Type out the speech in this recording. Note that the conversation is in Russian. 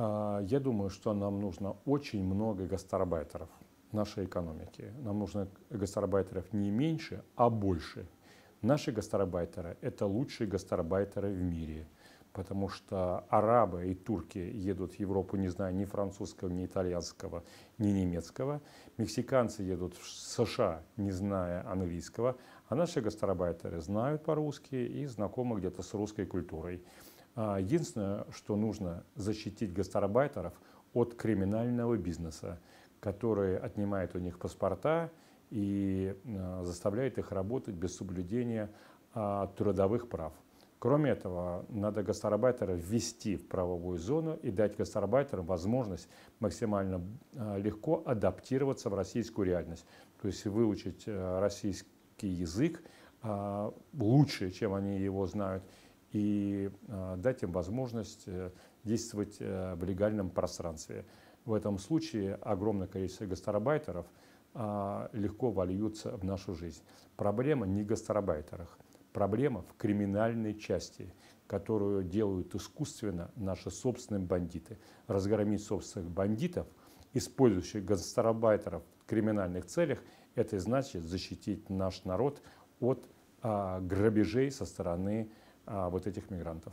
Я думаю, что нам нужно очень много гастарбайтеров нашей экономики. Нам нужно гастарбайтеров не меньше, а больше. Наши гастарбайтеры – это лучшие гастарбайтеры в мире, потому что арабы и турки едут в Европу, не зная ни французского, ни итальянского, ни немецкого. Мексиканцы едут в США, не зная английского. А наши гастарбайтеры знают по-русски и знакомы где-то с русской культурой. Единственное, что нужно защитить гастарбайтеров от криминального бизнеса, который отнимает у них паспорта и заставляет их работать без соблюдения трудовых прав. Кроме этого, надо гастарбайтеров ввести в правовую зону и дать гастарбайтерам возможность максимально легко адаптироваться в российскую реальность. То есть выучить российский язык лучше, чем они его знают, и дать им возможность действовать в легальном пространстве. В этом случае огромное количество гастарбайтеров легко вольются в нашу жизнь. Проблема не в гастарбайтерах. Проблема в криминальной части, которую делают искусственно наши собственные бандиты. Разгромить собственных бандитов, использующих гастарбайтеров в криминальных целях, это значит защитить наш народ от грабежей со стороны вот этих мигрантов.